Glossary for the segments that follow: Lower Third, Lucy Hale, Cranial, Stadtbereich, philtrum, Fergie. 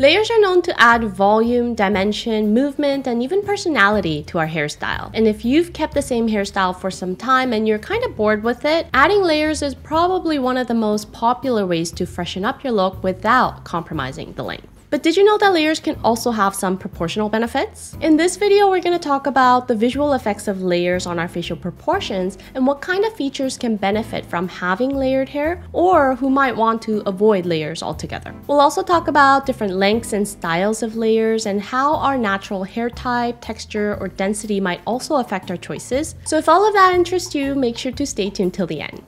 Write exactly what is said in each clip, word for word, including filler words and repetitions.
Layers are known to add volume, dimension, movement, and even personality to our hairstyle. And if you've kept the same hairstyle for some time and you're kind of bored with it, adding layers is probably one of the most popular ways to freshen up your look without compromising the length. But did you know that layers can also have some proportional benefits? In this video, we're going to talk about the visual effects of layers on our facial proportions and what kind of features can benefit from having layered hair or who might want to avoid layers altogether. We'll also talk about different lengths and styles of layers and how our natural hair type, texture, or density might also affect our choices. So if all of that interests you, make sure to stay tuned till the end.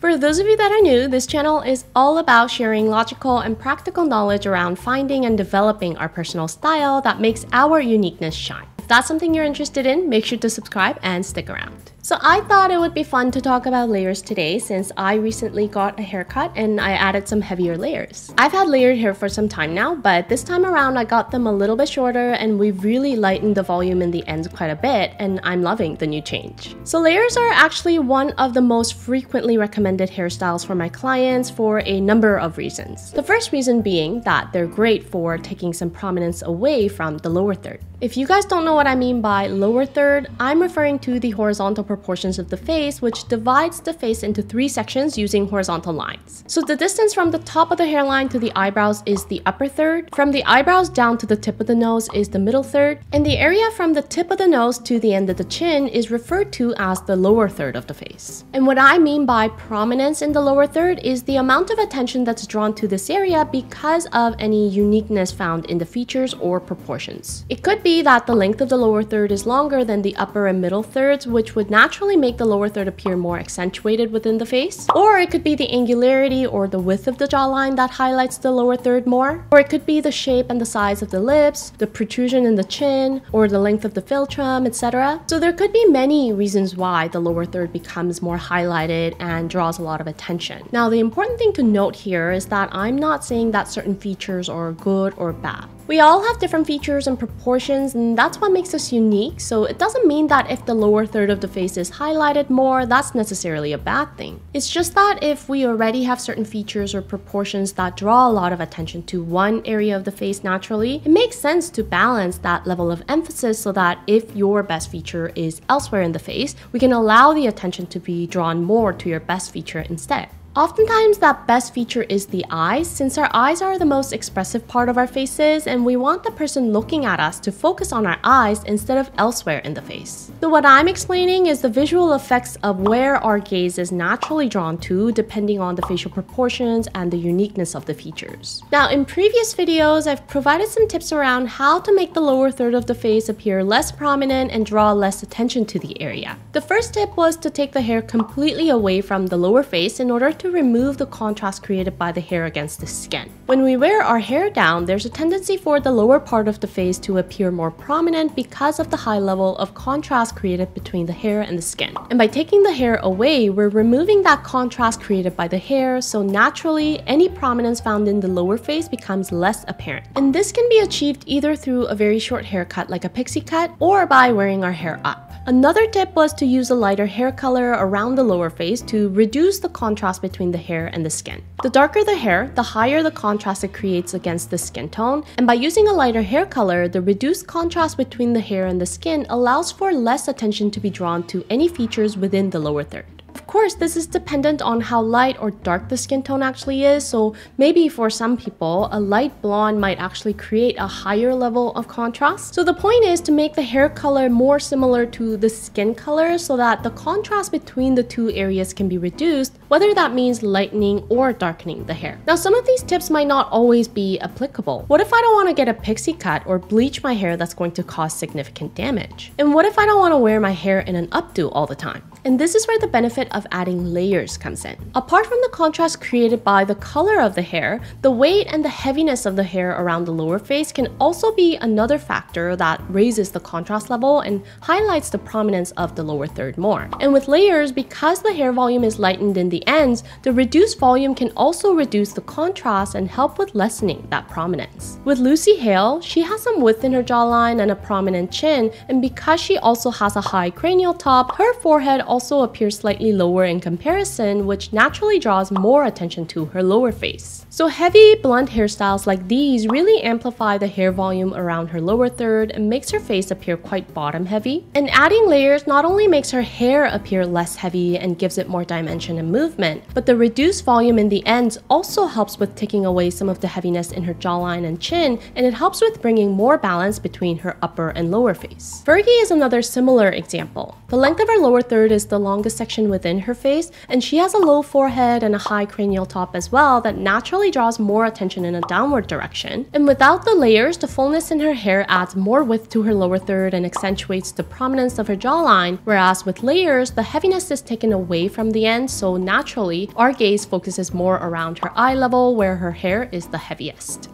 For those of you that are new, this channel is all about sharing logical and practical knowledge around finding and developing our personal style that makes our uniqueness shine. If that's something you're interested in, make sure to subscribe and stick around. So I thought it would be fun to talk about layers today since I recently got a haircut and I added some heavier layers. I've had layered hair for some time now, but this time around I got them a little bit shorter and we really lightened the volume in the ends quite a bit, and I'm loving the new change. So layers are actually one of the most frequently recommended hairstyles for my clients for a number of reasons. The first reason being that they're great for taking some prominence away from the lower third. If you guys don't know what I mean by lower third, I'm referring to the horizontal proportion proportions of the face, which divides the face into three sections using horizontal lines. So the distance from the top of the hairline to the eyebrows is the upper third, from the eyebrows down to the tip of the nose is the middle third, and the area from the tip of the nose to the end of the chin is referred to as the lower third of the face. And what I mean by prominence in the lower third is the amount of attention that's drawn to this area because of any uniqueness found in the features or proportions. It could be that the length of the lower third is longer than the upper and middle thirds, which would not naturally make the lower third appear more accentuated within the face, or it could be the angularity or the width of the jawline that highlights the lower third more, or it could be the shape and the size of the lips, the protrusion in the chin, or the length of the philtrum, et cetera. So there could be many reasons why the lower third becomes more highlighted and draws a lot of attention. Now, the important thing to note here is that I'm not saying that certain features are good or bad. We all have different features and proportions, and that's what makes us unique, so it doesn't mean that if the lower third of the face is highlighted more, that's necessarily a bad thing. It's just that if we already have certain features or proportions that draw a lot of attention to one area of the face naturally, it makes sense to balance that level of emphasis so that if your best feature is elsewhere in the face, we can allow the attention to be drawn more to your best feature instead. Oftentimes, that best feature is the eyes, since our eyes are the most expressive part of our faces, and we want the person looking at us to focus on our eyes instead of elsewhere in the face. So what I'm explaining is the visual effects of where our gaze is naturally drawn to depending on the facial proportions and the uniqueness of the features. Now, in previous videos, I've provided some tips around how to make the lower third of the face appear less prominent and draw less attention to the area. The first tip was to take the hair completely away from the lower face in order to to remove the contrast created by the hair against the skin. When we wear our hair down, there's a tendency for the lower part of the face to appear more prominent because of the high level of contrast created between the hair and the skin. And by taking the hair away, we're removing that contrast created by the hair, so naturally, any prominence found in the lower face becomes less apparent. And this can be achieved either through a very short haircut like a pixie cut or by wearing our hair up. Another tip was to use a lighter hair color around the lower face to reduce the contrast between Between the hair and the skin. The darker the hair, the higher the contrast it creates against the skin tone, and by using a lighter hair color, the reduced contrast between the hair and the skin allows for less attention to be drawn to any features within the lower third. Of course, this is dependent on how light or dark the skin tone actually is, so maybe for some people, a light blonde might actually create a higher level of contrast. So the point is to make the hair color more similar to the skin color so that the contrast between the two areas can be reduced, whether that means lightening or darkening the hair. Now, some of these tips might not always be applicable. What if I don't want to get a pixie cut or bleach my hair that's going to cause significant damage? And what if I don't want to wear my hair in an updo all the time? And this is where the benefit of adding layers comes in. Apart from the contrast created by the color of the hair, the weight and the heaviness of the hair around the lower face can also be another factor that raises the contrast level and highlights the prominence of the lower third more. And with layers, because the hair volume is lightened in the ends, the reduced volume can also reduce the contrast and help with lessening that prominence. With Lucy Hale, she has some width in her jawline and a prominent chin, and because she also has a high cranial top, her forehead also appears slightly lower lower in comparison, which naturally draws more attention to her lower face. So heavy, blonde hairstyles like these really amplify the hair volume around her lower third and makes her face appear quite bottom heavy. And adding layers not only makes her hair appear less heavy and gives it more dimension and movement, but the reduced volume in the ends also helps with taking away some of the heaviness in her jawline and chin, and it helps with bringing more balance between her upper and lower face. Fergie is another similar example. The length of her lower third is the longest section within her face, and she has a low forehead and a high cranial top as well that naturally draws more attention in a downward direction. And without the layers, the fullness in her hair adds more width to her lower third and accentuates the prominence of her jawline, whereas with layers, the heaviness is taken away from the end, so naturally, our gaze focuses more around her eye level where her hair is the heaviest.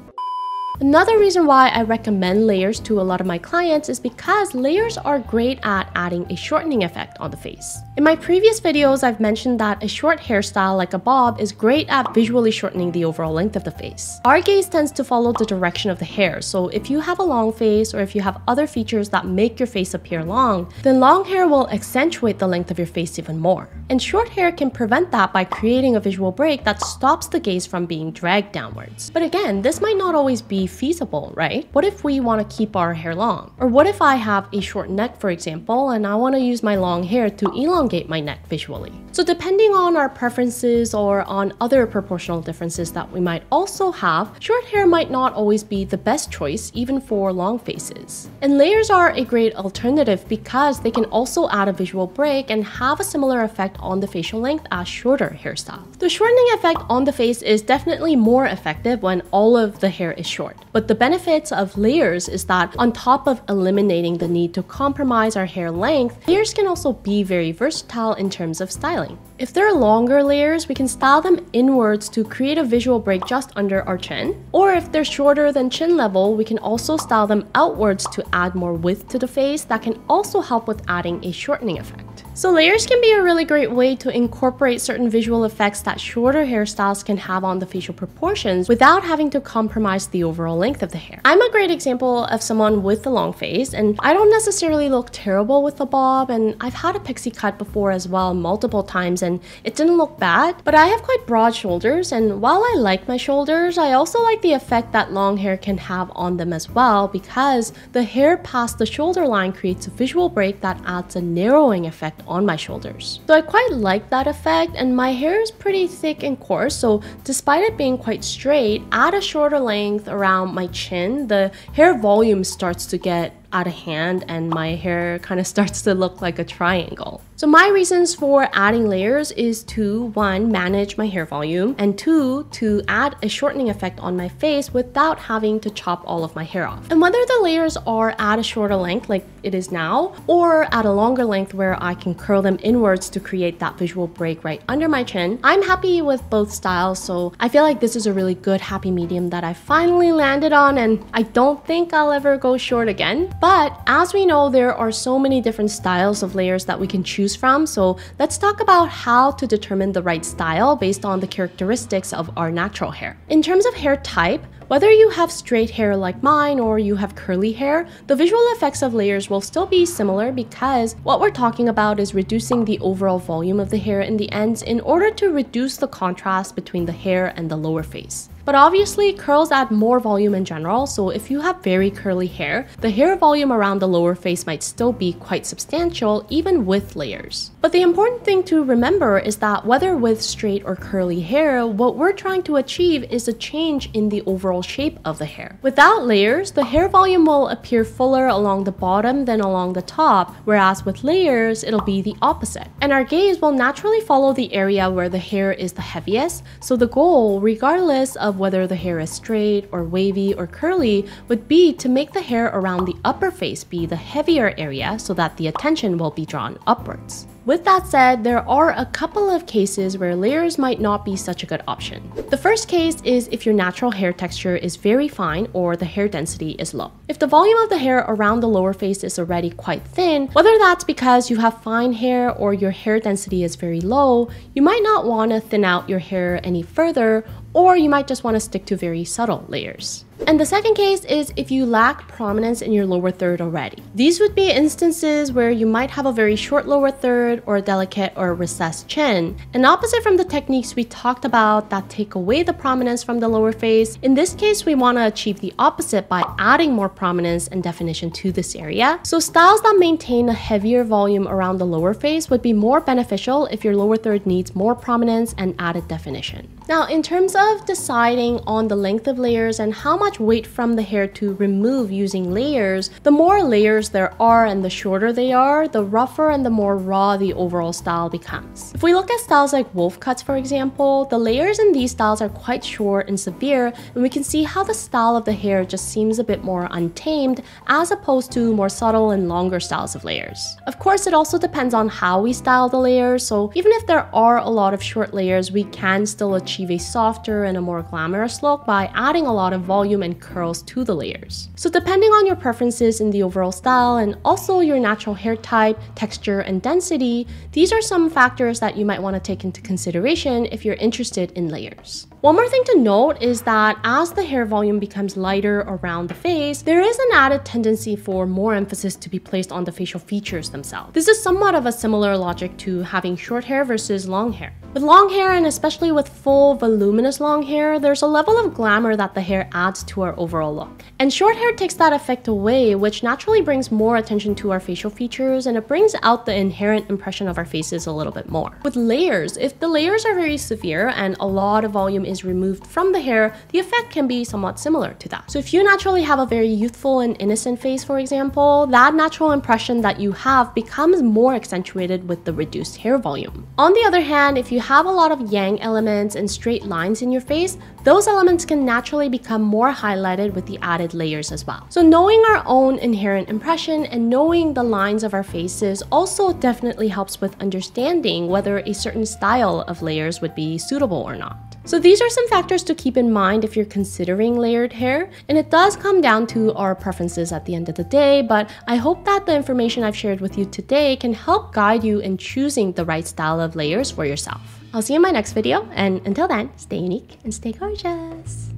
Another reason why I recommend layers to a lot of my clients is because layers are great at adding a shortening effect on the face. In my previous videos, I've mentioned that a short hairstyle like a bob is great at visually shortening the overall length of the face. Our gaze tends to follow the direction of the hair, so if you have a long face or if you have other features that make your face appear long, then long hair will accentuate the length of your face even more. And short hair can prevent that by creating a visual break that stops the gaze from being dragged downwards. But again, this might not always be feasible, right? What if we want to keep our hair long? Or what if I have a short neck, for example, and I want to use my long hair to elongate my neck visually? So depending on our preferences or on other proportional differences that we might also have, short hair might not always be the best choice even for long faces. And layers are a great alternative because they can also add a visual break and have a similar effect on the facial length as shorter hairstyles. The shortening effect on the face is definitely more effective when all of the hair is short. But the benefits of layers is that on top of eliminating the need to compromise our hair length, layers can also be very versatile in terms of styling. If there are longer layers, we can style them inwards to create a visual break just under our chin. Or if they're shorter than chin level, we can also style them outwards to add more width to the face that can also help with adding a shortening effect. So layers can be a really great way to incorporate certain visual effects that shorter hairstyles can have on the facial proportions without having to compromise the overall length of the hair. I'm a great example of someone with a long face, and I don't necessarily look terrible with a bob, and I've had a pixie cut before as well multiple times and it didn't look bad, but I have quite broad shoulders, and while I like my shoulders, I also like the effect that long hair can have on them as well, because the hair past the shoulder line creates a visual break that adds a narrowing effect on my shoulders. So I quite like that effect, and my hair is pretty thick and coarse, so despite it being quite straight, at a shorter length around my chin, the hair volume starts to get out of hand and my hair kind of starts to look like a triangle. So my reasons for adding layers is to, one, manage my hair volume, and two, to add a shortening effect on my face without having to chop all of my hair off. And whether the layers are at a shorter length like it is now, or at a longer length where I can curl them inwards to create that visual break right under my chin, I'm happy with both styles, so I feel like this is a really good happy medium that I finally landed on, and I don't think I'll ever go short again. But as we know, there are so many different styles of layers that we can choose from, so let's talk about how to determine the right style based on the characteristics of our natural hair. In terms of hair type, whether you have straight hair like mine or you have curly hair, the visual effects of layers will still be similar because what we're talking about is reducing the overall volume of the hair in the ends in order to reduce the contrast between the hair and the lower face. But obviously, curls add more volume in general, so if you have very curly hair, the hair volume around the lower face might still be quite substantial even with layers. But the important thing to remember is that whether with straight or curly hair, what we're trying to achieve is a change in the overall shape of the hair. Without layers, the hair volume will appear fuller along the bottom than along the top, whereas with layers, it'll be the opposite. And our gaze will naturally follow the area where the hair is the heaviest, so the goal, regardless of Of whether the hair is straight or wavy or curly, would be to make the hair around the upper face be the heavier area so that the attention will be drawn upwards. With that said, there are a couple of cases where layers might not be such a good option. The first case is if your natural hair texture is very fine or the hair density is low. If the volume of the hair around the lower face is already quite thin, whether that's because you have fine hair or your hair density is very low, you might not want to thin out your hair any further or you might just want to stick to very subtle layers. And the second case is if you lack prominence in your lower third already. These would be instances where you might have a very short lower third or a delicate or recessed chin. And opposite from the techniques we talked about that take away the prominence from the lower face, in this case we want to achieve the opposite by adding more prominence and definition to this area. So styles that maintain a heavier volume around the lower face would be more beneficial if your lower third needs more prominence and added definition. Now, in terms of deciding on the length of layers and how much weight from the hair to remove using layers, the more layers there are and the shorter they are, the rougher and the more raw the overall style becomes. If we look at styles like wolf cuts, for example, the layers in these styles are quite short and severe, and we can see how the style of the hair just seems a bit more untamed as opposed to more subtle and longer styles of layers. Of course, it also depends on how we style the layers, so even if there are a lot of short layers, we can still achieve a softer and a more glamorous look by adding a lot of volume and curls to the layers. So depending on your preferences in the overall style and also your natural hair type, texture, and density, these are some factors that you might want to take into consideration if you're interested in layers. One more thing to note is that as the hair volume becomes lighter around the face, there is an added tendency for more emphasis to be placed on the facial features themselves. This is somewhat of a similar logic to having short hair versus long hair. With long hair, and especially with full voluminous long hair, there's a level of glamour that the hair adds to our overall look. And short hair takes that effect away, which naturally brings more attention to our facial features, and it brings out the inherent impression of our faces a little bit more. With layers, if the layers are very severe and a lot of volume is removed from the hair, the effect can be somewhat similar to that. So if you naturally have a very youthful and innocent face, for example, that natural impression that you have becomes more accentuated with the reduced hair volume. On the other hand, if you have a lot of yang elements and straight lines in your face, those elements can naturally become more highlighted with the added layers as well. So knowing our own inherent impression and knowing the lines of our faces also definitely helps with understanding whether a certain style of layers would be suitable or not. So these are some factors to keep in mind if you're considering layered hair, and it does come down to our preferences at the end of the day, but I hope that the information I've shared with you today can help guide you in choosing the right style of layers for yourself. I'll see you in my next video, and until then, stay unique and stay gorgeous!